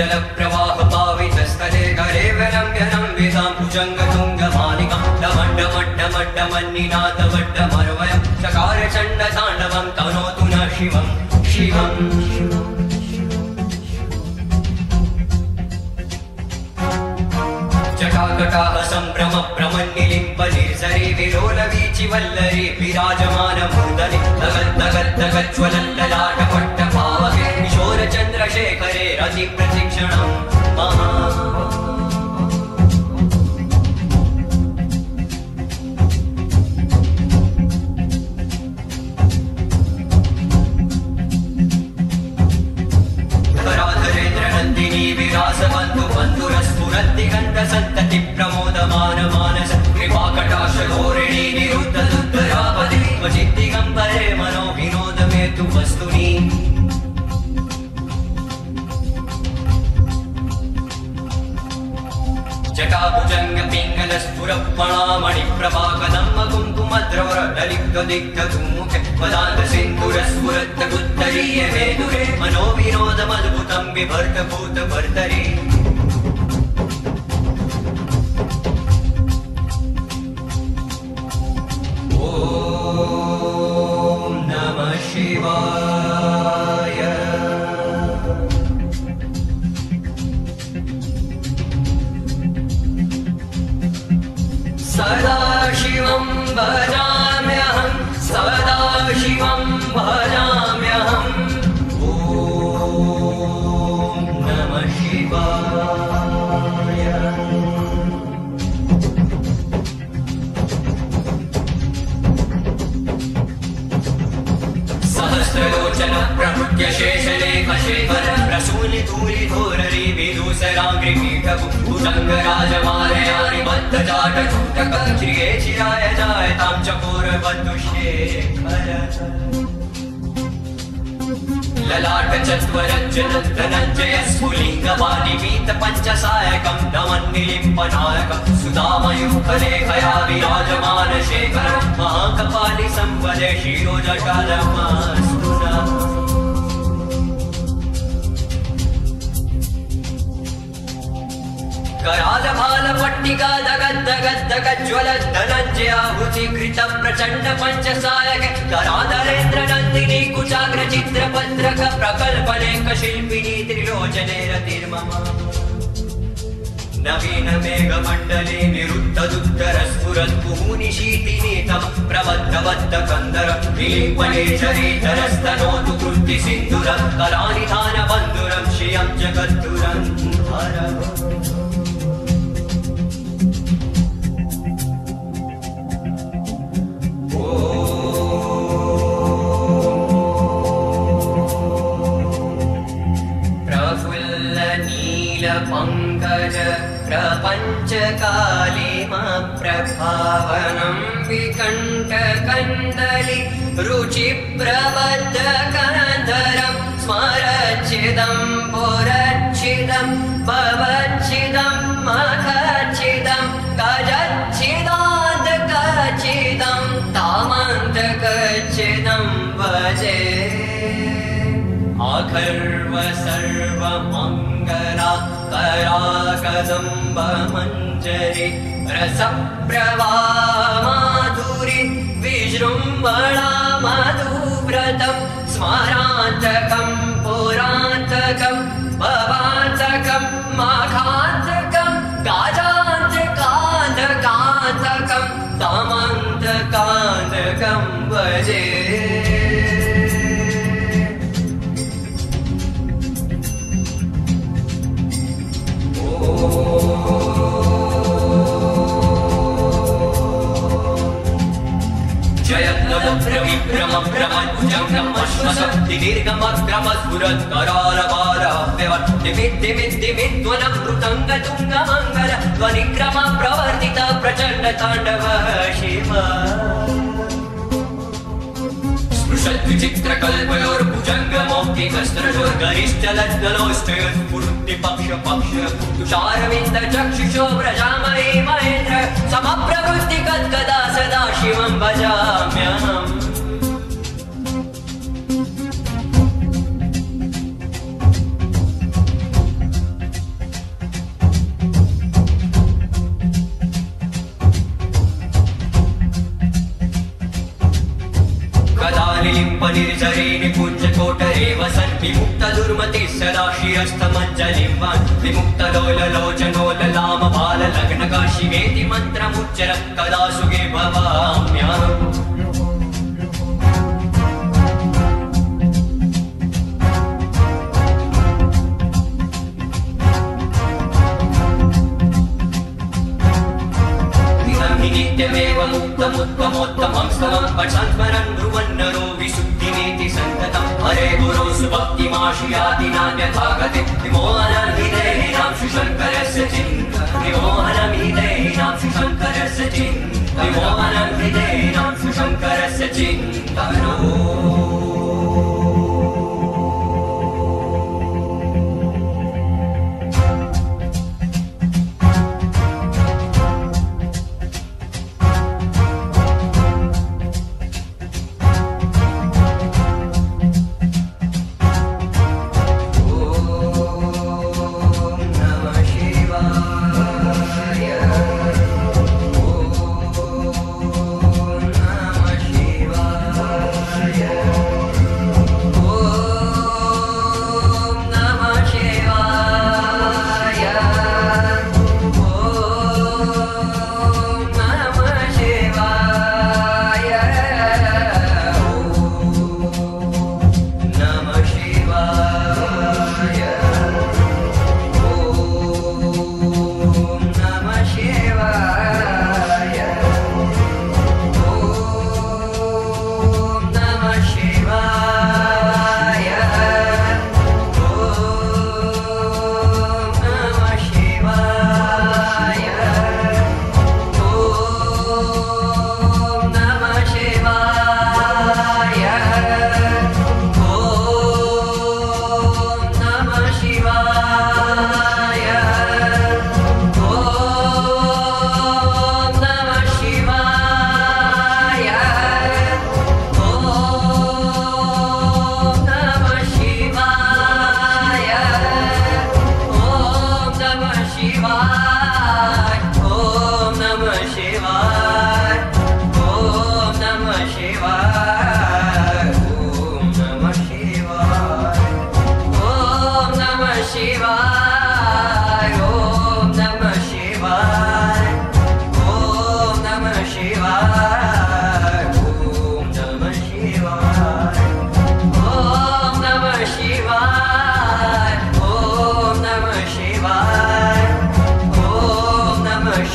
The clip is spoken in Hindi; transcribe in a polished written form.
जल प्रवाह पावितस्थले गरेवरं यनं वेदां भुजङ्गतुङ्गमालिकां डमड्डमड्डमड्डमन्निनाथवड्डमरवयं चकारचण्डताण्डवं तनोतु न शिवं शिवं जटाकटाह संभ्रम प्रमन्निलिम्ब निर्झरि विलोलवीचिवल्लरि विराजमानमुर्दनि तगद्दगद्दगज्ज्वलल्ललाटपट्टपावके चंद्रशेखरे रति प्रशिक्षण राधरेन्द्र नंदिनी विरास बंधु बंधुरस्फुरद्दिगंध संतति प्रमोद मान मानस कृपाकटाक्ष धोरिणी निरुद्ध दुद्धरापदि वचिद्दिगंबरे मनो विनोद में तु वस्तुनि जटाभुजंग पिंगल स्फुरपणामणि प्रभाकदम्ब कुंकुमद्रवर दलिग्ध दिग्धधूमुख पदांत सिंधुर स्फुरत्त गुत्तरीय वेदुरे मनोविनोदमद्भुतं विभर्त भूत भर्तरि ओम नमः शिवाय। सदाशिवं भजाम्यहं सदाशिवं भजाम्यहं ॐ नमः शिवाय। सहस्रलोचन प्रभृत्य शेषलेख शेखर प्रसूनि धूलि धोररि विदूसराङ्घ्रि भुजङ्गराजमालयानि बद्धजाटकूटकञ्चिरे चिराय जायतां चकोरबद्धुशेखर ललाटचत्वरज्जनन्दनञ्जयस्फुलिङ्गवादिमीतपञ्चसायकं नमन्निलिम्बनायकं सुधामयूखलेखया विराजमानशेखरं महाकपालि संवदे शिरोजटालमास्तुना प्रचंड पंचसायक कराधरेन्द्र नंदिनी कुचाग्र चित्रपत्रक प्रकल्पलेख शिल्पिनी त्रिलोचने रतिर्मम नवीन मेघमंडले निरुद्ध दुद्धर स्फुरद्भुनि शीतिनीतं प्रबद्धबद्ध कंदरं विलिम्बनेचरीधरस्तनोतु कृत्ति सिंधुरं करानिधान बंधुरं श्रियं जगद्धुरं हर पंकज प्रपंचकालिमप्रभावनं विकण्ठकन्दलि रुचिप्रबद्धकान्धरं स्मरच्छिदं पुरच्छिदं भवच्छिदं मखच्छिदं गजच्छिदान्तकच्छिदं तामन्तकच्छिदं भजे आखर्व सर्वमङ्गला कराकदम्ब मञ्जरी रसप्रवामाधुरी विजृम्भणा मधुव्रतं स्मरान्तकं पुरान्तकं भवान्तकं माघान्तकं गाजान्तकान्तकान्तकं तामन्तकान्तकं भजे ृतंगतुंगमंगल ध्वनिक्रम प्रवर्तित प्रचंड तांडव शिव तुषारविंद चक्षुषो व्रजामहे महेन्द्र समप्रवृत्ति कदा सदा शिवं भजाम्यहम् चरेणि पूज्यकोटरे वसन् विमुक्तदुर्मतिः सदा शिरस्थमञ्जलिं वान् विमुक्तलोललोचनोललामबाललग्नकाशिवेति मन्त्रमुच्चरन् कदा सुखे भवाम्यहम्। मुक्तमुत्तमोत्तमं स्तवं पठन् परं ब्रुवन्नरो विशुद्धिमेति सन्ततं हरे गुरो सुभक्तिमाश्रियाति नान्यथा गतिं विमोहनं हृदयेनां श्रीशङ्करस्य चिन्तनं विमोहनं हृदयेनां श्रीशङ्करस्य चिन्तनं विमोहनं हृदयेनां श्रीशङ्करस्य चिन्तनम्।